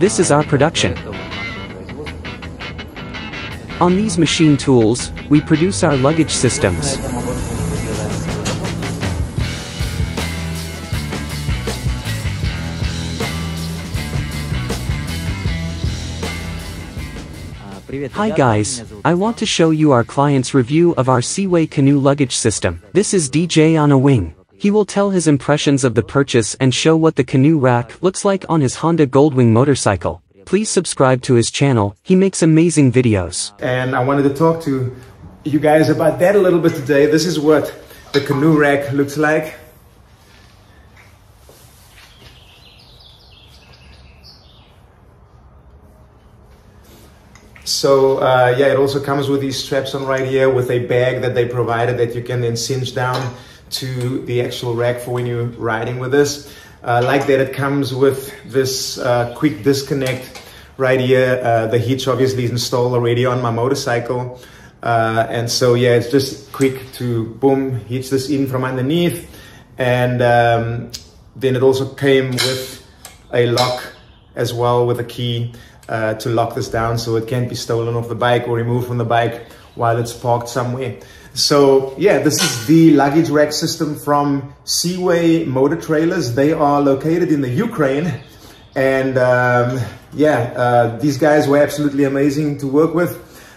This is our production. On these machine tools, we produce our luggage systems. Hi guys, I want to show you our client's review of our C-Way Canoe luggage system. This is DJ OnAWing. He will tell his impressions of the purchase and show what the canoe rack looks like on his Honda Goldwing motorcycle. Please subscribe to his channel, he makes amazing videos. And I wanted to talk to you guys about that a little bit today. This is what the canoe rack looks like. So yeah, it also comes with these straps on right here with a bag that they provided that you can then cinch down to the actual rack for when you're riding with this. Like that, it comes with this quick disconnect right here. The hitch obviously is installed already on my motorcycle. And so yeah, it's just quick to boom, hitch this in from underneath. And then it also came with a lock as well, with a key to lock this down so it can't be stolen off the bike or removed from the bike while it's parked somewhere. So yeah, this is the luggage rack system from C-Way Motor Trailers. They are located in the Ukraine, and these guys were absolutely amazing to work with.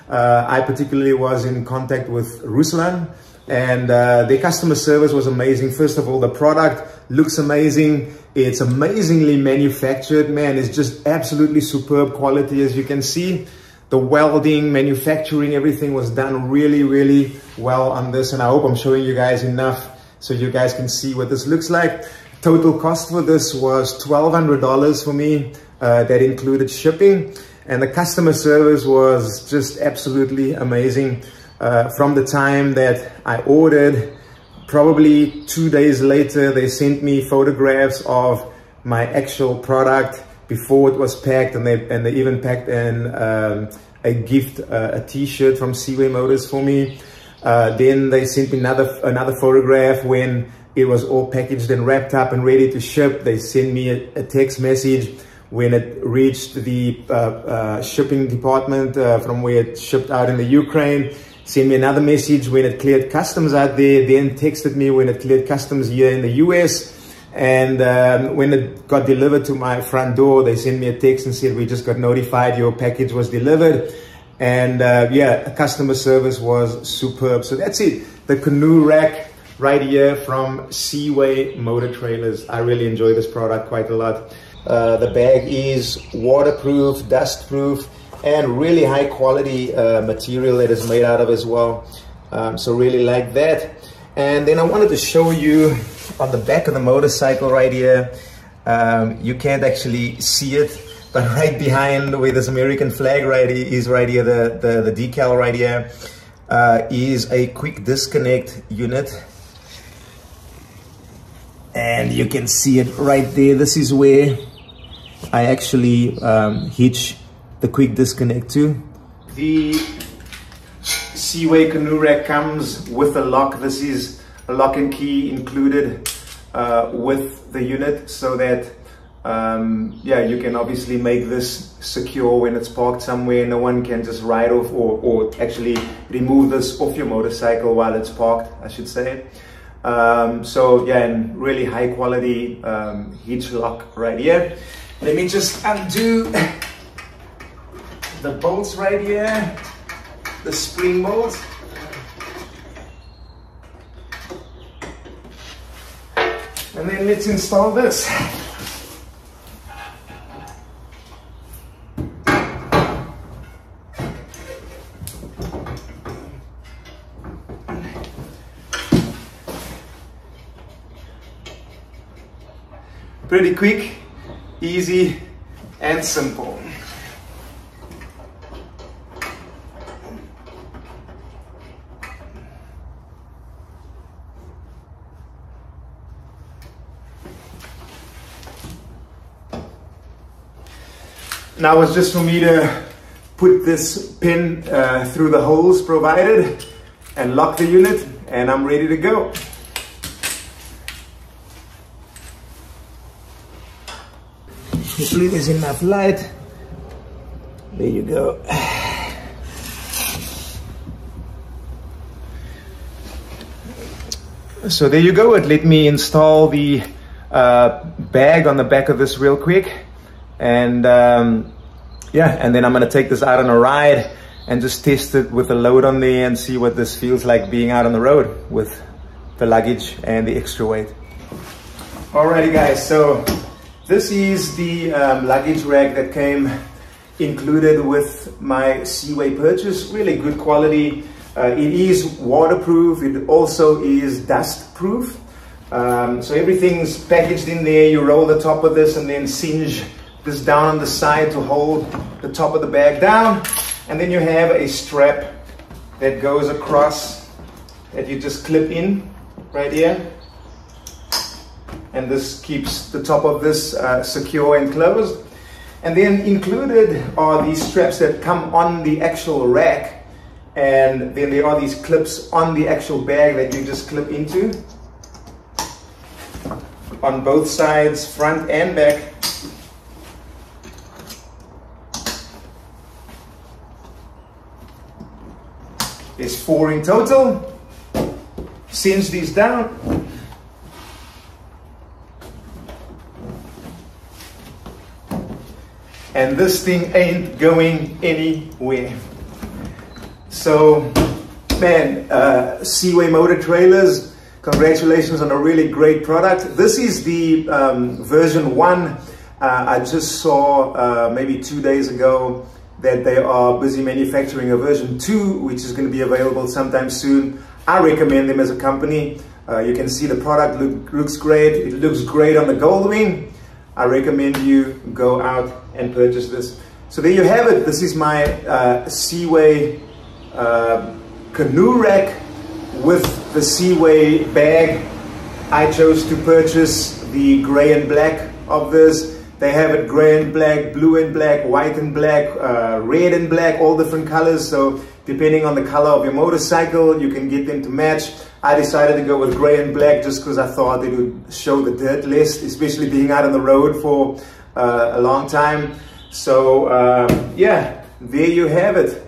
I particularly was in contact with Ruslan, and their customer service was amazing. First of all, the product looks amazing. It's amazingly manufactured, man. It's just absolutely superb quality, as you can see. The welding, manufacturing, everything was done really, really well on this. And I hope I'm showing you guys enough so you guys can see what this looks like. Total cost for this was $1,200 for me. That included shipping. And the customer service was just absolutely amazing. From the time that I ordered, probably 2 days later, they sent me photographs of my actual product before it was packed, and they even packed in a gift, a t-shirt from C-Way Motors for me. Then they sent me another photograph when it was all packaged and wrapped up and ready to ship. They sent me a text message when it reached the shipping department from where it shipped out in the Ukraine. Sent me another message when it cleared customs out there, then texted me when it cleared customs here in the US. And when it got delivered to my front door, they sent me a text and said, "We just got notified your package was delivered." And yeah, customer service was superb. So that's it, the canoe rack right here from C-Way Motor Trailers. I really enjoy this product quite a lot. The bag is waterproof, dustproof, and really high quality material that is made out of as well. So really like that. And then I wanted to show you on the back of the motorcycle right here. You can't actually see it, but right behind where this American flag right is right here, the decal right here, is a quick disconnect unit. And you can see it right there. This is where I actually hitch the quick disconnect to. The C-Way Canoe rack comes with a lock. This is a lock and key included with the unit, so that yeah, you can obviously make this secure when it's parked somewhere. No one can just ride off or actually remove this off your motorcycle while it's parked, I should say. So yeah, and really high quality hitch lock right here. Let me just undo the bolts right here, the spring bolts. And then let's install this. Pretty quick, easy, and simple. Now it's just for me to put this pin through the holes provided and lock the unit, and I'm ready to go. Hopefully there's enough light. There you go. So there you go. It let me install the bag on the back of this real quick. And yeah, and then I'm gonna take this out on a ride and just test it with a load on there and see what this feels like being out on the road with the luggage and the extra weight. Alrighty guys, so this is the luggage rack that came included with my C-Way purchase. Really good quality. It is waterproof. It also is dust proof. So everything's packaged in there. You roll the top of this and then singe this down on the side to hold the top of the bag down. And then you have a strap that goes across that you just clip in right here. And this keeps the top of this secure and closed. And then included are these straps that come on the actual rack. And then there are these clips on the actual bag that you just clip into on both sides, front and back. There's 4 in total. Cinch these down. And this thing ain't going anywhere. So, man, C-Way Motor Trailers, congratulations on a really great product. This is the version 1. I just saw maybe 2 days ago that they are busy manufacturing a version 2, which is going to be available sometime soon. I recommend them as a company. You can see the product looks great. It looks great on the Goldwing. I recommend you go out and purchase this. So there you have it. This is my C-Way canoe rack with the C-Way bag. I chose to purchase the gray and black of this. They have it gray and black, blue and black, white and black, red and black, all different colors. So depending on the color of your motorcycle, you can get them to match. I decided to go with gray and black just because I thought it would show the dirt less, especially being out on the road for a long time. So yeah, there you have it.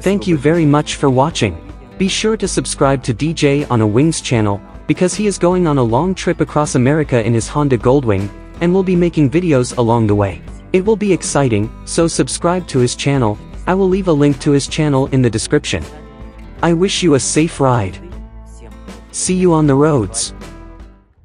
Thank you very much for watching. Be sure to subscribe to DJ_OnAWing's channel, because he is going on a long trip across America in his Honda Goldwing, and will be making videos along the way. It will be exciting, so subscribe to his channel. I will leave a link to his channel in the description. I wish you a safe ride. See you on the roads.